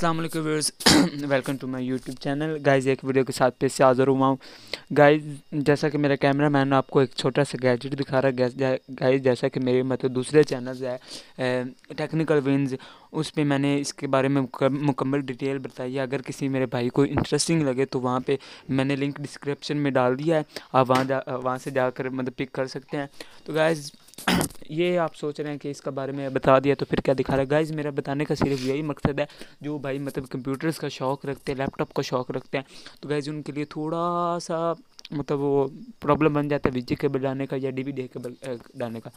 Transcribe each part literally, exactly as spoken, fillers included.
अस्सलाम वालेकुम viewers, welcome to my YouTube channel. Guys एक वीडियो के साथ फिर से हाज़िर हुआ हूँ। गाइस जैसा कि मेरा कैमरा मैन आपको एक छोटा सा गैजेट दिखा रहा है। गाइस जैसा कि मेरे मतलब दूसरे चैनल्स है टेक्निकल विंस, उस पर मैंने इसके बारे में मुकम्मल डिटेल बताई है। अगर किसी मेरे भाई को इंटरेस्टिंग लगे तो वहाँ पे मैंने लिंक डिस्क्रिप्शन में डाल दिया है, आप वहाँ जा वहाँ से जाकर मतलब पिक कर सकते हैं। तो गाइस ये आप सोच रहे हैं कि इसका बारे में बता दिया तो फिर क्या दिखा रहा है। गाइस मेरा बताने का सिर्फ यही मकसद है, जो भाई मतलब कंप्यूटर्स का शौक़ रखते हैं, लैपटॉप का शौक़ रखते हैं, तो गाइस उनके लिए थोड़ा सा मतलब वो प्रॉब्लम बन जाता है वीजी केबल डालने का या डीवीडी केबल डालने का।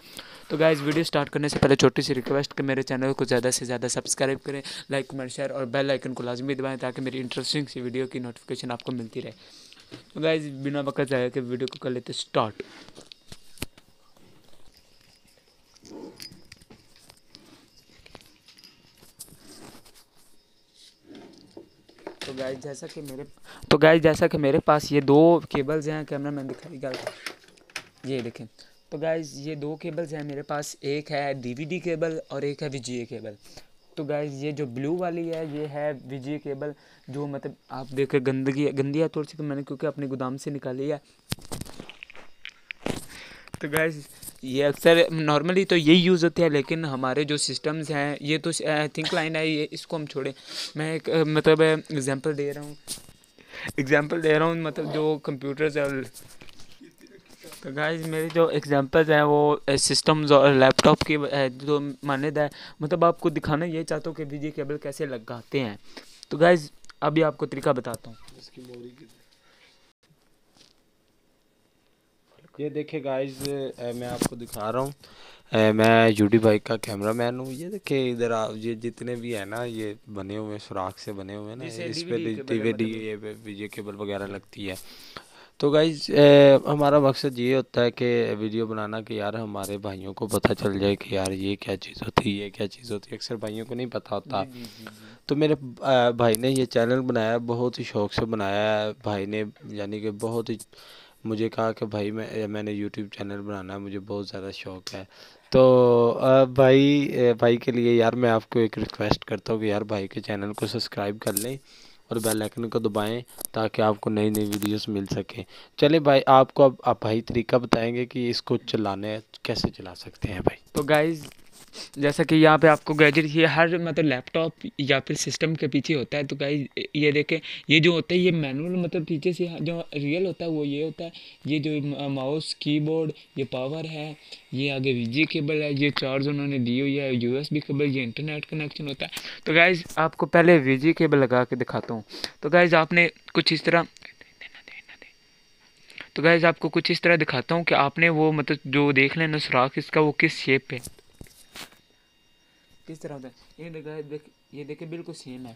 तो गाइस वीडियो स्टार्ट करने से पहले छोटी सी रिक्वेस्ट कि मेरे चैनल को ज़्यादा से ज़्यादा सब्सक्राइब करें, लाइक कमेंट शेयर और बेल आइकन को लाजमी दबाएं ताकि मेरी इंटरेस्टिंग सी वीडियो की नोटिफिकेशन आपको मिलती रहे। तो गाइस बिना वक्त जाए कि वीडियो को कर लेते स्टार्ट। तो गाइस जैसा कि मेरे तो गाइस जैसा कि मेरे पास ये दो केबल्स हैं, कैमरा मैन दिखाएगा ये देखें। तो गाइस ये दो केबल्स हैं मेरे पास, एक है डीवीडी केबल और एक है वीजीए केबल। तो गाइस ये जो ब्लू वाली है ये है वीजीए केबल, जो मतलब आप देख गंदगी गंदी है थोड़ी सी, तो मैंने क्योंकि अपने गोदाम से निकाली है। तो गाइस ये अक्सर नॉर्मली तो यही यूज़ होते हैं, लेकिन हमारे जो सिस्टम्स हैं ये तो आई थिंक लाइन है, ये इसको हम छोड़ें। मैं एक मतलब एग्जांपल दे रहा हूँ एग्जांपल दे रहा हूँ मतलब जो कंप्यूटर्स है। तो गाइस मेरे जो एग्जांपल्स हैं वो सिस्टम्स और लैपटॉप की जो मान्यता है, मतलब आपको दिखाना ये चाहता हूँ कि वीजीए केबल कैसे लगाते हैं। तो गाइस अभी आपको तरीका बताता हूँ। ये देखिए गाइस, मैं आपको दिखा रहा हूँ, मैं यूडी भाई का कैमरा मैन हूँ। ये देखिए इधर आप ये जितने भी है ना, ये बने हुए सुराख से बने हुए हैं ना, इस पे डीवीडी ये वीजे केबल वगैरह लगती है। तो गाइस हमारा मकसद ये होता है कि वीडियो बनाना कि यार हमारे भाइयों को पता चल जाए कि यार ये क्या चीज़ होती है, ये क्या चीज़ होती है, अक्सर भाइयों को नहीं पता होता। जी, जी, जी, जी। तो मेरे भाई ने ये चैनल बनाया, बहुत ही शौक़ से बनाया है भाई ने, यानी कि बहुत ही मुझे कहा कि भाई मैं मैंने यूट्यूब चैनल बनाना है, मुझे बहुत ज़्यादा शौक है। तो भाई भाई के लिए यार मैं आपको एक रिक्वेस्ट करता हूँ कि यार भाई के चैनल को सब्सक्राइब कर लें और बेल आइकन को दबाएं ताकि आपको नई नई वीडियोस मिल सकें। चले भाई आपको अब आप भाई तरीका बताएंगे कि इसको चलाने कैसे चला सकते हैं भाई। तो गाइज़ जैसा कि यहाँ पे आपको गैजेट ये हर मतलब लैपटॉप या फिर सिस्टम के पीछे होता है। तो गाइस ये देखें, ये जो होता है ये मैनुअल मतलब पीछे से जो रियल होता है वो ये होता है। ये जो माउस कीबोर्ड, ये पावर है, ये आगे वीजी केबल है, ये चार्ज उन्होंने दी हुई है, यूएसबी केबल, ये इंटरनेट कनेक्शन होता है। तो गाइस आपको पहले वीजी केबल लगा के दिखाता हूँ। तो गाइस आपने कुछ इस तरह तो गाइस आपको कुछ इस तरह दिखाता हूँ कि आपने वो मतलब जो देख लेना सुराख इसका वो किस शेप पे किस तरह होता है। ये देखा देख ये देखे बिल्कुल सेम है,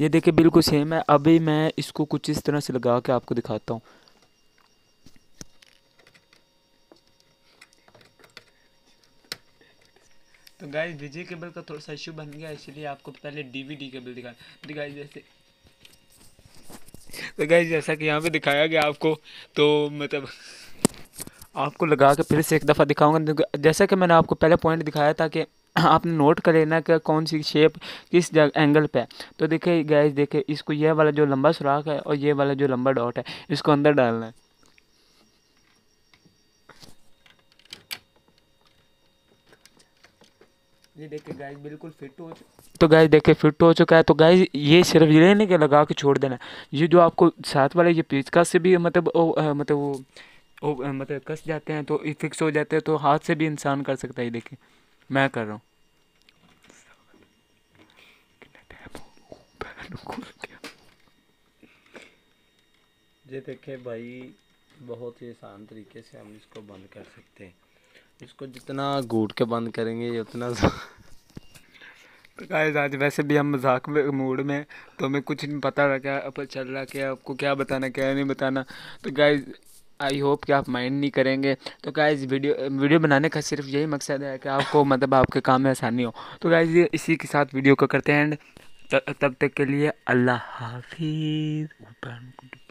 ये देखे बिल्कुल सेम है। अभी मैं इसको कुछ इस तरह से लगा के आपको दिखाता हूँ। तो गाइस वीजीए केबल का थोड़ा सा इशू बन गया, इसलिए आपको पहले डीवीडी केबल दिखा दिखाई जैसे। तो गाइस जैसा कि यहाँ पे दिखाया गया आपको, तो मतलब आपको लगा के फिर से एक दफ़ा दिखाऊंगा। जैसा कि मैंने आपको पहले पॉइंट दिखाया था कि आपने नोट कर लेना कि कौन सी शेप किस जगह एंगल पे है। तो देखिए गाइस देखिए, इसको ये वाला जो लंबा सुराख है और ये वाला जो लंबा डॉट है इसको अंदर डालना है। ये देखिए गाइस बिल्कुल फिट हो तो गाइस देखिए फिट हो चुका है। तो गाइस ये सिर्फ ये नहीं कि लगा के छोड़ देना, ये जो आपको साथ वाले ये पेचकस से भी मतलब ओ, आ, मतलब वो ओ, आ, मतलब कस जाते हैं तो फिक्स हो जाते हैं, तो हाथ से भी इंसान कर सकता है। ये देखिए मैं कर रहा हूँ। ये देखे भाई बहुत ही आसान तरीके से हम इसको बंद कर सकते हैं, इसको जितना घूट के बंद करेंगे उतना। तो गाइस आज वैसे भी हम मजाक में मूड में, तो हमें कुछ नहीं पता रहा क्या चल रहा, क्या आपको क्या बताना क्या नहीं बताना। तो गाइस आई होप कि आप माइंड नहीं करेंगे। तो गाइस वीडियो वीडियो बनाने का सिर्फ यही मकसद है कि आपको मतलब आपके काम में आसानी हो। तो गाइस ये इसी के साथ वीडियो को करते हैं एंड। तब तक के लिए अल्लाह हाफिज़।